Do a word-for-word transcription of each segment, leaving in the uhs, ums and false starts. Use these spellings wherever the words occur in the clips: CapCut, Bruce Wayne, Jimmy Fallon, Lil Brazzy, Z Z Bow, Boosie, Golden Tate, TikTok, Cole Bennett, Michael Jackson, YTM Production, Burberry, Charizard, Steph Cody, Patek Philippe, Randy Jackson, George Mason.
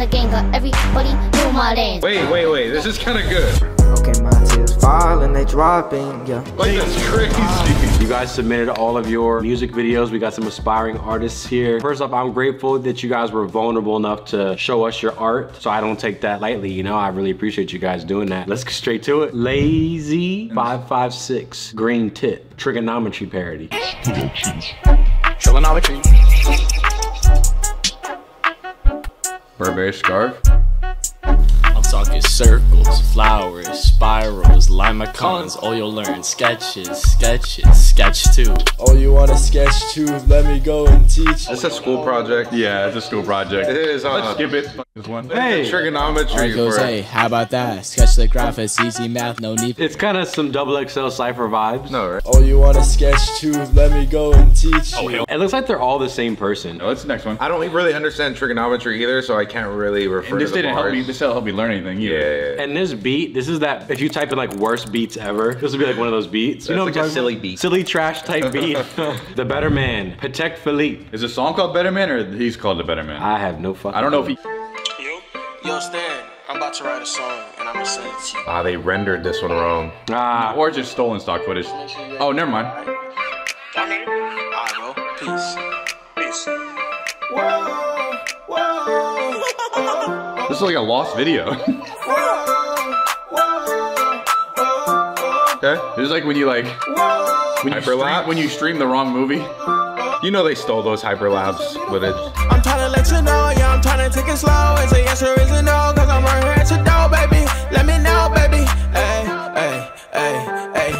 in the game, got everybody through my lane. Wait, wait, wait, this is kind of good. Okay, my tears falling, they dropping, yeah. Like, that's crazy. You guys submitted all of your music videos. We got some aspiring artists here. First off, I'm grateful that you guys were vulnerable enough to show us your art, so I don't take that lightly, you know? I really appreciate you guys doing that. Let's get straight to it. Lazy five five six, green tip, trigonometry parody. Trigonometry. Burberry scarf. Talking circles, flowers, spirals, lima cons. All you'll learn sketches, sketches, sketch two. Oh, you want to sketch two? Let me go and teach. It's a school project. Yeah, it's a school project. It is. Uh, Let's skip it. This one. Hey, it's trigonometry. Right, goes, hey, how about that? Sketch the graph. It's easy math, no need. It's kind of some double X L cipher vibes. No, right? Oh, you want to sketch two? Let me go and teach. Oh, yeah. It looks like they're all the same person. No, that's the next one. I don't really understand trigonometry either, so I can't really refer. And this to the didn't bars. help me. This helped me learn anything. Yeah, yeah, yeah. And this beat, this is that, if you type in like worst beats ever, this would be like one of those beats. That's you know, like a silly beat. Silly trash type beat. The Better Man, Patek Philippe. Is the song called Better Man or he's called The Better Man? I have no fucking I don't know idea. if he- Yo, yo, Stan, I'm about to write a song and I'm gonna send it to you. Ah, they rendered this one wrong. Ah. Or just stolen stock footage. Oh, never mind. Alright, bro, peace. Peace. Whoa, whoa. This is like a lost video. Okay, this is like when you like when you, stream, when you stream the wrong movie. You know they stole those hyperlapse with it. I'm trying to let you know, yeah, I'm trying to take it slow. It's a yes or is a no, cause I'm right here at your door, baby. Let me know, baby. Hey, hey, hey.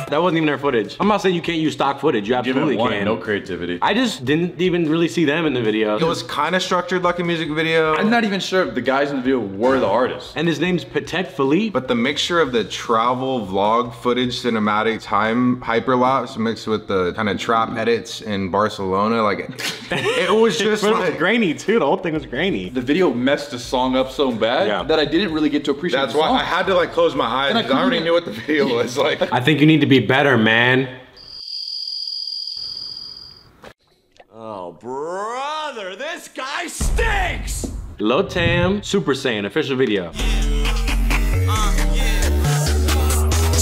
That wasn't even their footage. I'm not saying you can't use stock footage. You absolutely one, can. No creativity. I just didn't even really see them in the video. It was kind of structured like a music video. I'm not even sure if the guys in the video were the artists. And his name's Patek Philippe. But the mixture of the travel vlog footage, cinematic time, hyperlapse mixed with the kind of trap edits in Barcelona, like it was just it like, was grainy too. The whole thing was grainy. The video messed the song up so bad yeah. that I didn't really get to appreciate. That's the why song. I had to like close my eyes. I, I already knew what the video was like. I think you need to be better, man. Oh, brother, this guy stinks. Lotam Super Saiyan official video.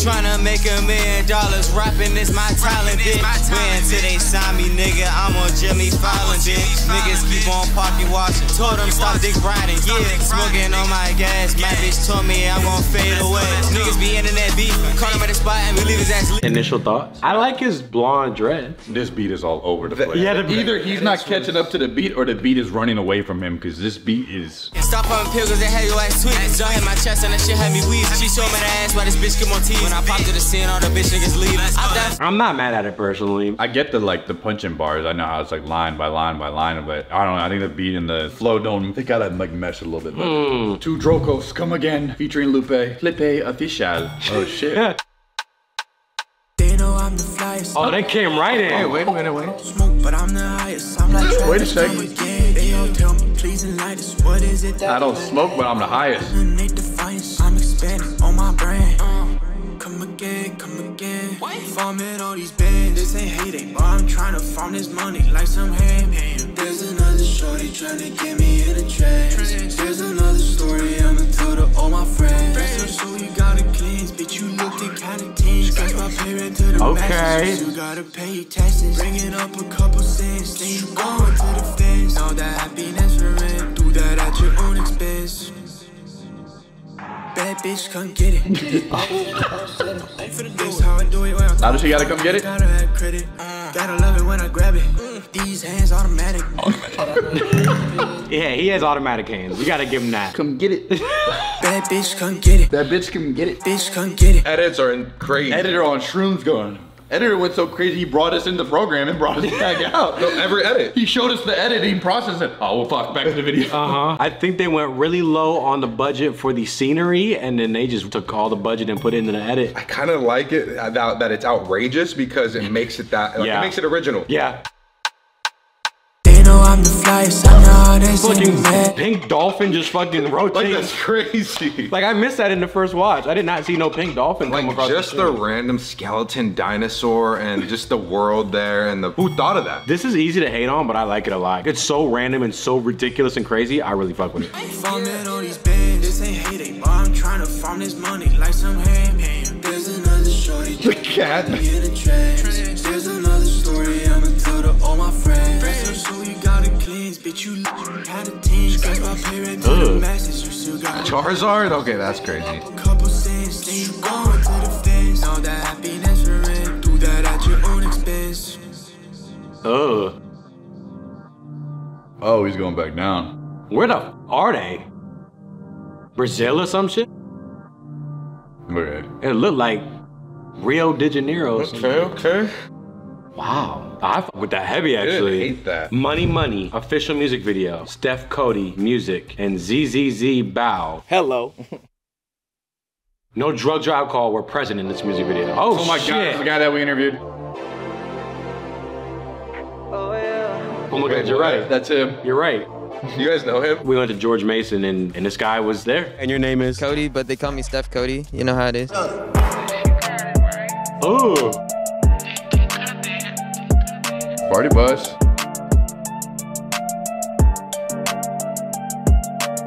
Trying to make a million dollars, rapping is my talent, bitch. Man, today sign me, nigga, I'm on Jimmy Fallon, bitch. Niggas keep on parking, watching, told them stop dick riding, yeah. Smoking on my gas, my bitch told me I'm gonna fade away. Niggas be in that beef, call him at the spot and we leave his ass. Initial thoughts? I like his blonde dread. This beat is all over the place. Yeah, the either he's not catching up to the beat or the beat is running away from him, because this beat is... Stop on pills and have your ass tweet. I hit my chest and that shit had me wheezing. She showed me the ass why this bitch come on T V. I popped to the scene, all the bitch niggas leave. I'm not mad at it personally. I get the like the punching bars. I know how it's like line by line by line, but I don't know. I think the beat and the flow don't. They gotta like mesh a little bit. Mm. Two Drocos come again, featuring Lupe. Flippe official. Oh shit. Yeah. They know I'm the flyest. Oh, they came right in. Hey, wait a minute, wait. Smoke, but I'm the highest. I'm like wait a second. They all tell me please enlighten us. What is it that I don't smoke, but I'm the highest. I'm expanding on my brand. Come again, come again. What? Farming all these bands. This ain't hating, but I'm trying to farm this money like some ham ham. There's another shorty trying to get me in a trance. There's another story I'ma tell to all my friends. friends. So, so you gotta cleanse, bitch, you look the kind of teens. Cause my parents to the okay. masses. You gotta pay your taxes. Bring it up a couple cents. Then you going to the fence. Now that happiness for rent. Do that at your own expense. Bad bitch can't get it. How does she gotta come get it? Gotta have credit. Gotta love it when I grab it. These hands automatic. Yeah, he has automatic hands. You gotta give him that. Come get it. Bad bitch can't get it. That bitch can get it. Bitch can't get it. Edits are crazy. Editor on shrooms going. Editor went so crazy he brought us in the program and brought us back out. Don't ever edit. He showed us the editing process and oh well fuck, back to the video. Uh-huh. I think they went really low on the budget for the scenery and then they just took all the budget and put it into the edit. I kind of like it that, that it's outrageous because it makes it that like, yeah. it makes it original. Yeah. They know I I'm the flyest, I know how this fucking pink dolphin just fucking rotates. Like, that's crazy. Like, I missed that in the first watch. I did not see no pink dolphin. Like, come just the, the random skeleton dinosaur and just the world there and the... Who thought of that? This is easy to hate on, but I like it a lot. It's so random and so ridiculous and crazy. I really fuck with it. Farming on these bands, this ain't hating, but I'm trying to farm this money like some ham ham. There's another shorty. The cat. There's another story I'ma tell to all my friends. So you gotta cleanse, bitch, you had a team. Got my parents to the masses, you still got Charizard? Okay, that's crazy. Couple cents, stay going to the fence. All that happiness for rent. Do that at your own expense. Ugh. Oh, he's going back down. Where the f are they? Brazil or some shit? Okay. It looked like Rio de Janeiro. Okay, okay. Wow. I fuck with that heavy, actually. I hate that. Money Money, official music video. Steph Cody, music. And Z Z Z Bow. Hello. No drugs or alcohol were present in this music video. Oh, oh my shit. God, that's the guy that we interviewed. Oh, yeah. Oh, look at you're right. That's him. You're right. You guys know him? We went to George Mason, and, and this guy was there. And your name is? Cody, but they call me Steph Cody. You know how it is. Oh. Party bus.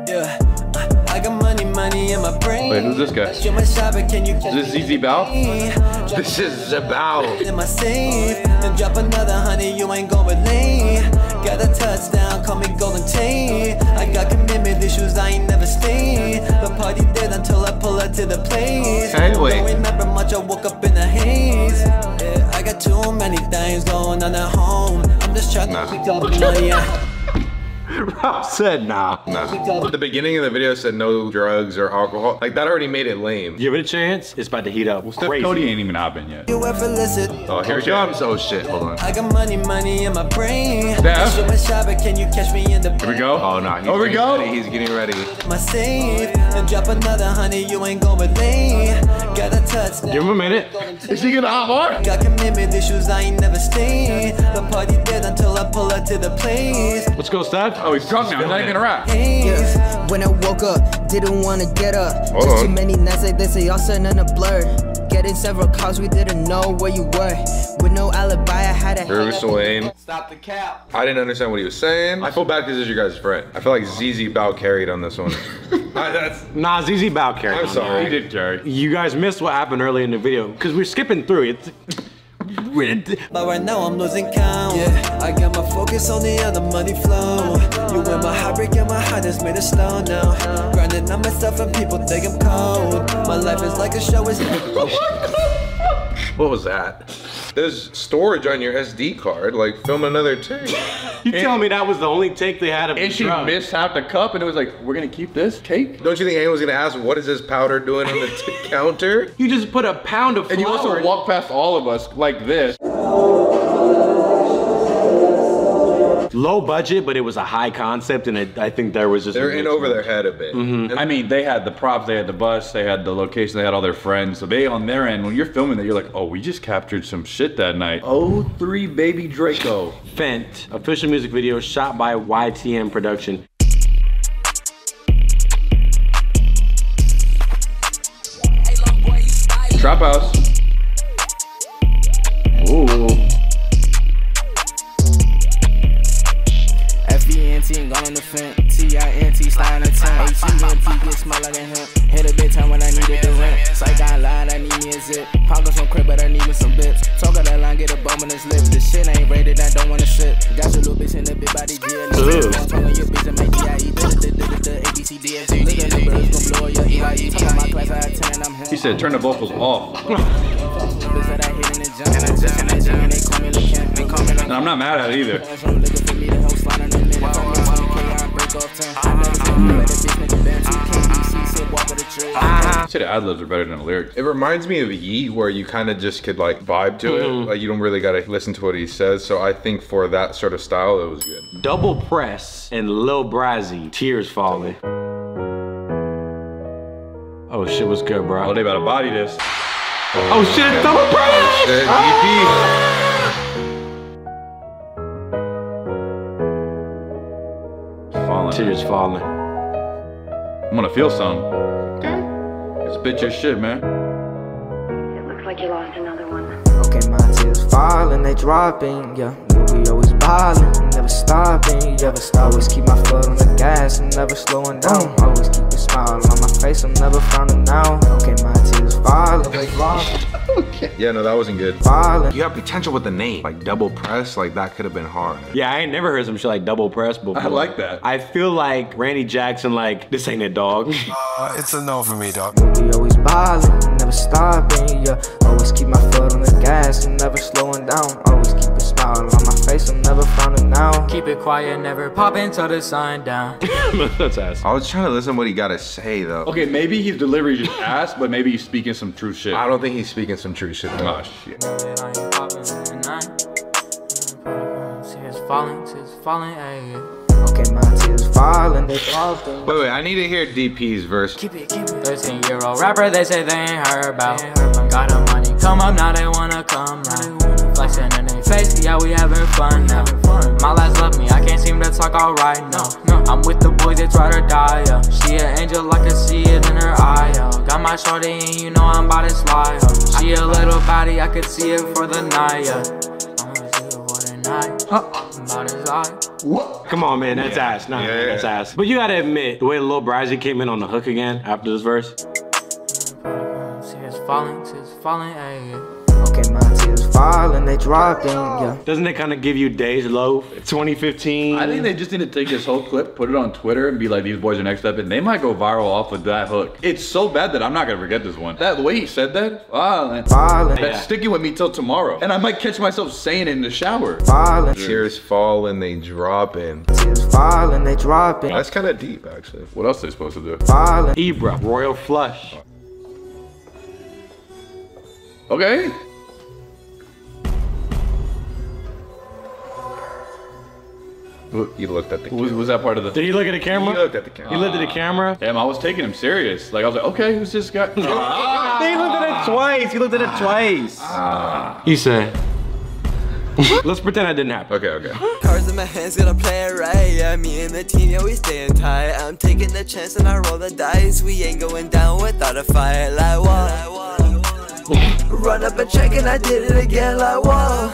Yeah, I got money, money in my brain. Wait, who's this guy? Is this Z Z Bow? This is Z Z Bow. And drop another honey, you ain't going late. Got a touchdown, call me Golden Tate. I got commitment issues, I ain't never stayed. The party dead until I pull up to the place. I don't remember much, I woke up in a haze. I got too many things going on at home. I'm just trying nah. to pick up money. Rob said nah. Nah. At the beginning of the video said no drugs or alcohol. Like, that already made it lame. Give it a chance. It's about to heat up. Well, Steph Crazy. Cody ain't even hopping yet. You ever listen? Oh, here she comes. Oh, shit. Hold on. I got money, money in my brain. Steph. Can you catch me in the here we go. Oh, no. Nah, here we go. Ready. He's getting ready. My safe. And drop another honey. You ain't going late. Got a touchdown. Give him a minute. Is she gonna hop on? Got commitment issues, I ain't never stayed. The party dead until I pull up to the place. Let's go, Steph. Oh, he's drunk now. He's not even gonna rap. When I woke up, didn't want to get up. Hold Just on. Too many nights like this, y'all sitting in a blur. Getting several calls, we didn't know where you were. With no alibi, I had a Bruce Wayne. Stop the cap. I didn't understand what he was saying. I feel bad because this is your guys' friend. I feel like Z Z Bow carried on this one. I, that's... Nah, Z Z Bow carried. I'm sorry. He did carry. You guys missed what happened early in the video because we're skipping through it. But right now I'm losing count. Yeah, I got my focus on the other money flow. You were my heartbreak and my heart has made it slow now. Grinding on myself and people think I'm cold. My life is like a show is. What was that? There's storage on your S D card. Like, film another take. You and tell me that was the only take they had of and the drug. And she missed half the cup, and it was like, we're gonna keep this cake? Don't you think anyone's gonna ask, what is this powder doing on the counter? You just put a pound of flour. And you also walk past all of us like this. Low budget, but it was a high concept, and it, I think there was just- They're in over their head a bit. Mm-hmm. I mean, they had the props, they had the bus, they had the location, they had all their friends. So they, on their end, when you're filming that, you're like, oh, we just captured some shit that night. Oh, three baby Draco. Fent, official music video shot by Y T M Production. Trap house. Ooh. On the fence, T I N T, slide in a tent. H U N T, get smell like a hemp. Hit a big time when I needed the rent. Psych, I lied, I need me a zip. Pockets some crib, but I need me some bits. Talk of that line, get a bum on his lip. This shit ain't rated, I don't wanna sip. Got your little bitch in the big body deal. I'm talking your bitch and make D I E. He said, turn the vocals off. And I'm not mad at it either. Uh-huh. Say the ad libs are better than the lyrics. It reminds me of Ye, where you kind of just could like vibe to mm-hmm. it. Like you don't really gotta listen to what he says. So I think for that sort of style, it was good. Double Press and Lil Brazzy, Tears Falling. Oh shit, what's good, bro? Oh, they about to body this. Oh, oh shit, okay. Double Press! Oh, shit. Ah! E P. tears falling. I'm gonna feel something. Okay. It's bitch your shit, man. It looks like you lost another one. Okay, my tears falling, they dropping, yeah. We always ballin', never stopping, you ever stop. Always keep my foot on the gas, I'm never slowing down. Always keep a smile on my face, I'm never frowning down. Okay, my tears falling, they dropping. Okay. Yeah, no, that wasn't good. Violent. You have potential with the name. Like double press, like that could have been hard. Yeah, I ain't never heard some shit like double press before. I like that. I feel like Randy Jackson, like, this ain't it, dog. Uh, it's a no for me, dog. We always violent, never stopping, yeah. Always keep my foot on the gas, and never slowing down. Always keep a smile on my face, I'm never frowning down. Keep it quiet, never pop until the sign down. That's ass. I was trying to listen to what he gotta say, though. Okay, maybe his delivery is ass, but maybe he's speaking some true shit. I don't think he's speaking some true shit. Oh shit. Okay, my tears falling, they falling. Wait, wait, I need to hear D P's verse. Keep it, keep it. thirteen year old rapper, they say they ain't heard about. Got a money, come up, now they wanna come right. Flexing in their face, yeah, we having fun now. My lads love me, I can't seem to talk alright now. I'm with the boys, they try to die, yeah. She an angel, I can see it in her eye, yeah. Got my shorty and you know I'm about to slide, yeah. She a little body, I could see it for the night, yeah. I'm gonna see it for the night, I'm about to slide. What? Come on, man, that's yeah. ass, nah, yeah, yeah, that's yeah. ass. But you gotta admit, the way Lil Brizzy came in on the hook again after this verse. Tears falling, tears falling, ayy. Okay, my tears falling, they dropping, yeah. Doesn't it kind of give you days low? twenty fifteen. I think they just need to take this whole clip, put it on Twitter, and be like, these boys are next up, and they might go viral off with that hook. It's so bad that I'm not gonna forget this one. That the way he said that, falling, falling. That's yeah. sticking with me till tomorrow, and I might catch myself saying it in the shower. Falling, tears falling, they dropping. Tears falling, they dropping. That's kind of deep, actually. What else are they supposed to do? Falling, Ibra, Royal Flush. Okay. You looked at the camera. Was that part of the... Did he look at the camera? He looked at the camera. He looked at the camera. Damn, I was taking him serious. Like, I was like, okay, who's this guy? ah, he looked at it twice. He looked at it twice. Ah, he said... Let's pretend that didn't happen. Okay, okay. Cards in my hands, gonna play it right. Yeah, me and the team, yeah, we staying tight. I'm taking the chance and I roll the dice. We ain't going down without a fight. Like, whoa. Run up a check and I did it again. Like, whoa.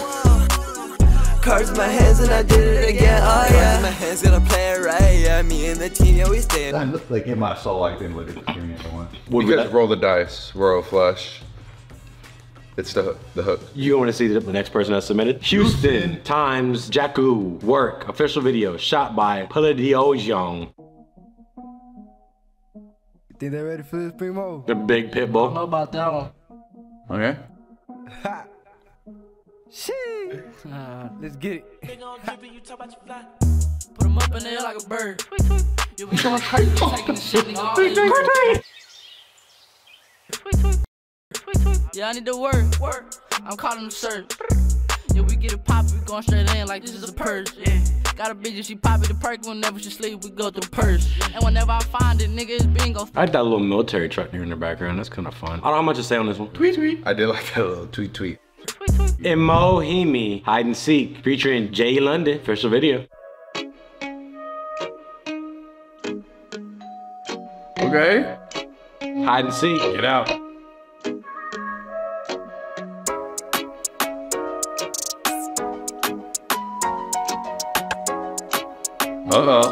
Cards in my hands and I did it again, oh yeah. Cards in my hands, gonna play it right, yeah. Me and the team, yeah, we stand. I look like in my soul, like they would have given me the one. Would you guys roll the dice, royal flush? It's the hook, the hook. You want to see the, the next person that submitted? Houston, Houston. Times, Jakku, work, official video, shot by Palladiojong. You think they're ready for this, primo? The big pit bull. I don't know about that one. Okay. Ha! Shit! Uh, let's get it. Big on Jimmy, you talk about your fly. Put him up in there like a bird. You'll be going crazy taking the shit all day. Yeah, I need the word. Word. I'm calling the surge. Yeah, we get a pop, we going straight in like this is a purge. Yeah. Got a bitch and she poppin' the perk. Whenever she sleep, we go through purse. And whenever I find it, nigga, it's bingo. I like that little military truck there in the background. That's kind of fun. I don't know how much to say on this one. Tweet tweet. I did like that little tweet tweet. Emohimi, hide and seek, featuring Jay London, official video. Okay. Hide and seek. Get out. Uh-oh.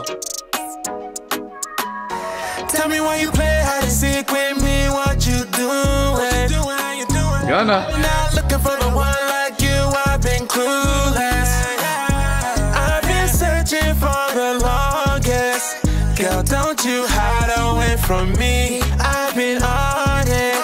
Tell me why you play hide and seek with me, what you doing? What you doing? Gonna. For the one like you, I've been clueless. I've been searching for the longest. Girl, don't you hide away from me. I've been on it.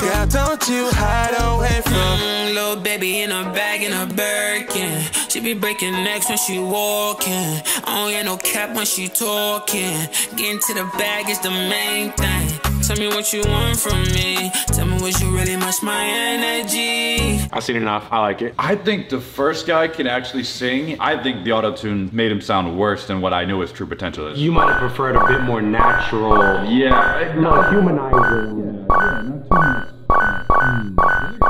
Girl, don't you hide away from me. Mm, little baby in a bag in a Birkin. She be breaking necks when she walking. I don't get no cap when she talking. Getting to the bag is the main thing. Tell me what you want from me. Tell me what you really much my energy. I've seen enough. I like it. I think the first guy can actually sing. I think the auto-tune made him sound worse than what I knew his true potential is. You might have preferred a bit more natural. Yeah. It, no, humanizing. Yeah. Yeah, not too much.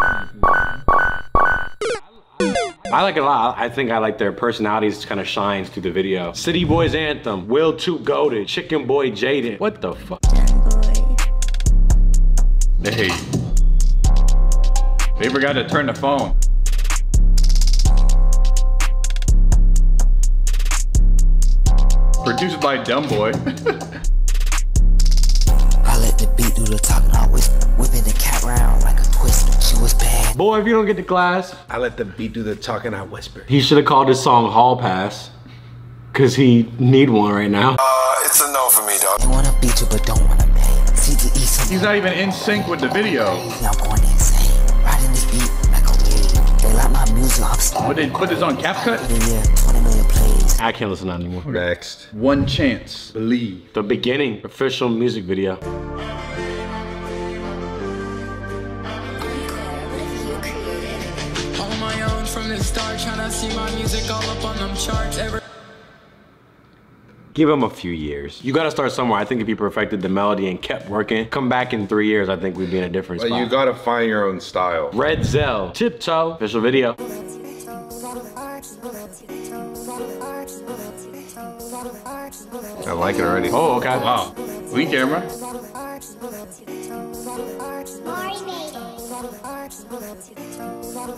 Mm. I I like it a lot. I think I like their personalities kind of shines through the video. City Boys Anthem, Will Two Goated, Chicken Boy Jaden. What the fuck? Hey. They forgot to turn the phone. Produced by Dumb Boy. I let the beat do the talking, always whipping the cat round like a twister. She was bad. Boy, if you don't get to class. I let the beat do the talking, I whisper. He should have called his song Hall Pass, cause he need one right now. Uh, it's a no for me, dog. You wanna beat you, but don't wanna pay. He's not even in sync with the video. I'm going insane, riding this beat like a wave. They like my music, I'm stuck. Would they put this on CapCut? I can't listen to that anymore. Next. One Chance, Believe. The Beginning, official music video. On my own from the start, trying to see my music all up on them charts. Give him a few years. You gotta start somewhere. I think if you perfected the melody and kept working, come back in three years, I think we'd be in a different spot. But you gotta find your own style. Red Zell, Tiptoe, official video. I like it already. Oh, okay. Wow. Lean camera.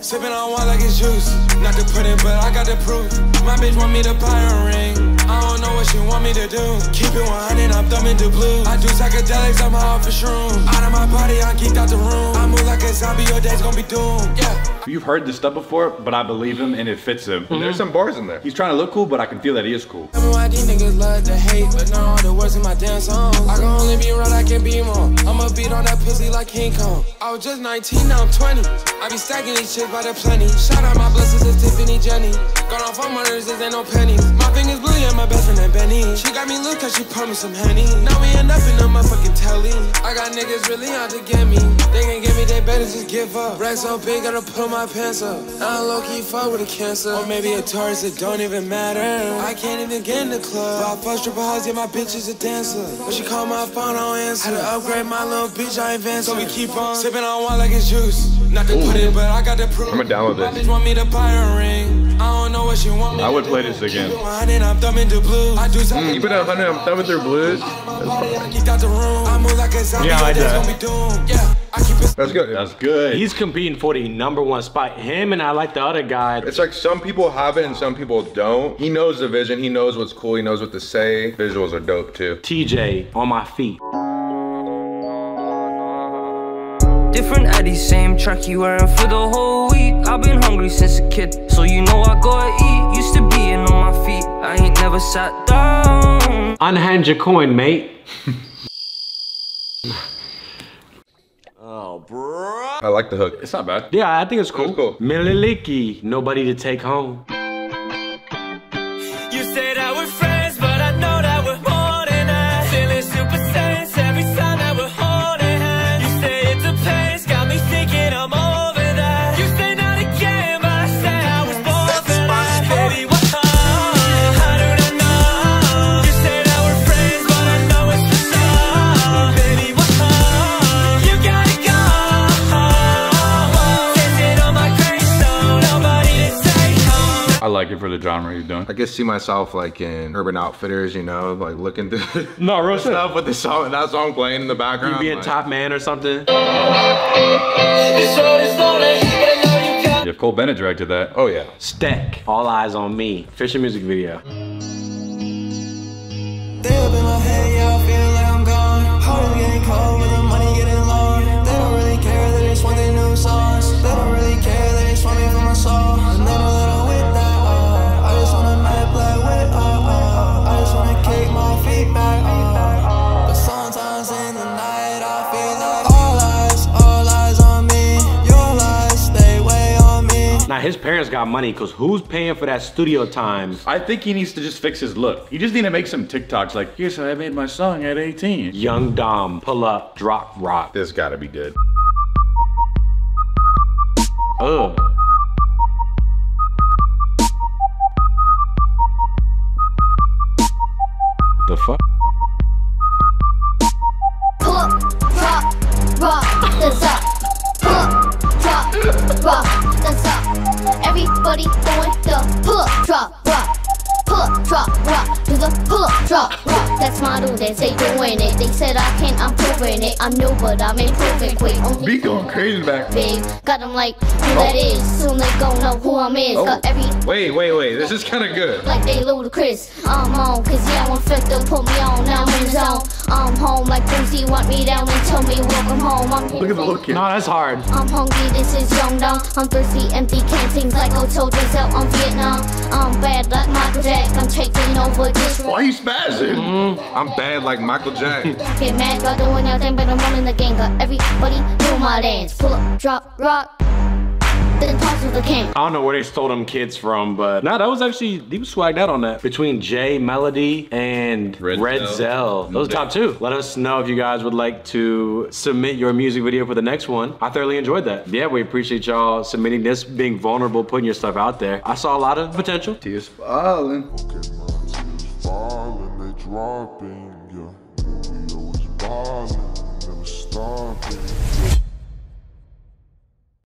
Sipping on wine like it's juice. Not to put it, but I got the proof. My bitch want me to buy a ring. I don't know what she want me to do. Keep it one hundred, I'm thumbing the blue. I do psychedelics, I'm high off a shroom. Out of my body, I'm geeked out the room. I move like a zombie, your day's gonna be doomed. Yeah. You've heard this stuff before, but I believe him and it fits him. Mm-hmm. There's some bars in there. He's trying to look cool, but I can feel that he is cool. I know why these niggas love to hate, but now all the words in my damn songs. I can only be right, I can be more. I'ma beat on that pussy like King Kong. I was just nineteen, now I'm twenty. I be stacking these shit by the plenty. Shout out my blessings, it's Tiffany Jenny. Got off on murders, this ain't no pennies. My fingers blue, yeah, my best friend and Benny. She got me loose cause she poured me some Henny. Now we end up in the motherfucking telly. I got niggas really out to get me. They can get me, they better just give up. Racks so big, gotta put on my pants up. I'm low-key fuck with a cancer. Or maybe a Taurus, it don't even matter. I can't even get in the club. I fuck stripper hoes, yeah, my bitch is a dancer. When she call my phone, I don't answer. Had to upgrade my little bitch, I ain't fancy. So we keep on sipping on wine like it's juice. Not to put it, but I got the proof. I'm gonna download this. My bitch want me to buy a ring. I don't know what she want me to do. I would play this again. Keep it one hundred, I'm thumbing through blues. I do something. You put it one hundred, I'm thumbing through blues. That's fine. I move like a zombie. Yeah, I like that. Yeah. That's good. That's good. He's competing for the number one spot. Him and I like the other guy. It's like some people have it and some people don't. He knows the vision. He knows what's cool. He knows what to say. Visuals are dope too. T J, On My Feet. Different Eddie, same track you wearing for the whole week. I've been hungry since a kid, so you know I gotta eat. Used to being on my feet. I ain't never sat down. Unhand your coin, mate. Oh, bro. I like the hook. It's not bad. Yeah, I think it's cool. It's cool. Mililiki, Nobody to Take Home. You say that we're friends, but I know that we're more than that. Feeling super sense every time that we're holding hands. You say it depends, got me thinking I'm over that. You say not again, but I say I was born for that. Baby, what? How do I know? You say that we're friends, but I know it's for sure. Baby, what? I like it for the genre you've done. I guess see myself like in Urban Outfitters, you know, like looking through no real stuff with the song, that song playing in the background. You be a like, top man or something. If Cole Bennett directed that, oh yeah. Stack, All Eyes on Me, official music video. They up in my head, yeah, I feel like I'm gone. Hard getting cold, but the money getting long. They don't really care, they just want their new songs. They don't really care, they just want me for my soul. Now his parents got money, cause who's paying for that studio time? I think he needs to just fix his look. He just need to make some TikToks like, here's how I made my song at eighteen. Young Dom, Pull Up, Drop Rock. This gotta be good. Ugh. The fuck? Pull up, drop, rock, that's up. Pull up, drop, rock, that's up. Every everybody on the pull-up, drop, rock. Pull-up, drop, rock. Do the pull-up, drop, rock. That's my new dance, they doing it. They said I can't, I'm proving it. I'm new, but I'm improving quick. Only beat going crazy back big. Got them like, who oh. that is. Soon they gon' know who I'm is. Oh. Got every wait, wait, wait. This is kinda good. Like they ludicrous. I'm on, cause yeah, I'm effective. Put me on, now I'm in the zone. I'm home like Boosie, want me down and tell me welcome home. I'm here. Look at the look here. No, that's hard. I'm hungry, this is Young Dong. I'm thirsty, empty canteens like old soldiers out on Vietnam. I'm bad like Michael Jackson. I'm taking over this room. Why you spazzing? Mm, I'm bad like Michael Jackson. Get mad, y'all doing nothing, but I'm running the gang. Got everybody do my dance. Pull up, drop, rock. I don't know where they stole them kids from, but nah, that was actually, he was swagged out on that. Between Jay, Melody, and Red, Red Zell. Those are top two. Let us know if you guys would like to submit your music video for the next one. I thoroughly enjoyed that. Yeah, we appreciate y'all submitting this, being vulnerable, putting your stuff out there. I saw a lot of potential. Tears falling. Okay, my tears falling, they dropping, yeah. We always ballin', never stopping.